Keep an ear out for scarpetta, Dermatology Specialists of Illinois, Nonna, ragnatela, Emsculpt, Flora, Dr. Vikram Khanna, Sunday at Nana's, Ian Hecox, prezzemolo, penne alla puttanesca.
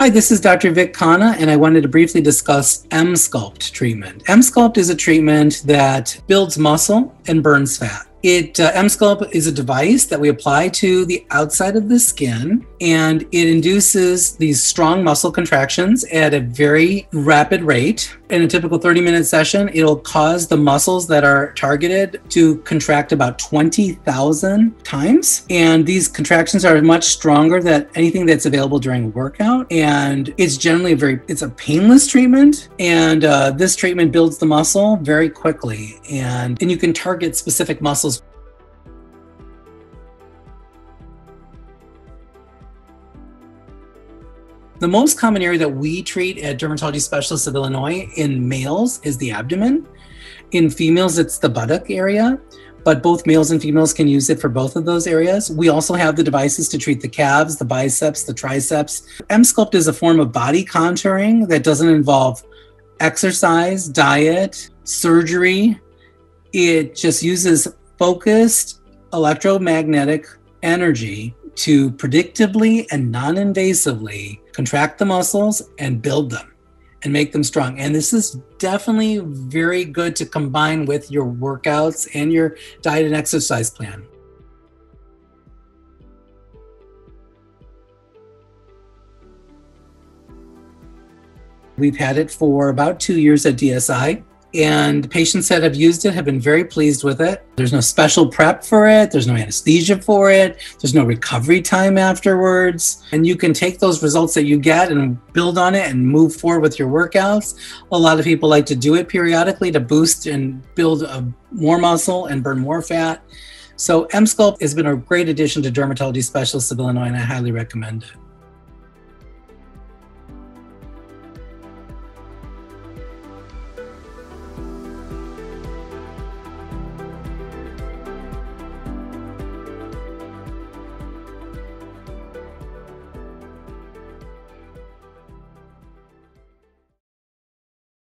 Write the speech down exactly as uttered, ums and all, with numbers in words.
Hi, this is Doctor Vikram Khanna, and I wanted to briefly discuss Emsculpt treatment. Emsculpt is a treatment that builds muscle and burns fat. It uh, Emsculpt is a device that we apply to the outside of the skin, and it induces these strong muscle contractions at a very rapid rate. In a typical thirty minute session, it'll cause the muscles that are targeted to contract about twenty thousand times. And these contractions are much stronger than anything that's available during a workout. And it's generally a very, it's a painless treatment. And uh, this treatment builds the muscle very quickly. And, and you can target specific muscles. The most common area that we treat at Dermatology Specialists of Illinois in males is the abdomen. In females, it's the buttock area, but both males and females can use it for both of those areas. We also have the devices to treat the calves, the biceps, the triceps. Emsculpt is a form of body contouring that doesn't involve exercise, diet, surgery. It just uses focused electromagnetic energy to predictably and non-invasively contract the muscles and build them and make them strong. And this is definitely very good to combine with your workouts and your diet and exercise plan. We've had it for about two years at D S I. And patients that have used it have been very pleased with it. There's no special prep for it. There's no anesthesia for it. There's no recovery time afterwards. And you can take those results that you get and build on it and move forward with your workouts. A lot of people like to do it periodically to boost and build a, more muscle and burn more fat. So Emsculpt has been a great addition to Dermatology Specialists of Illinois, and I highly recommend it.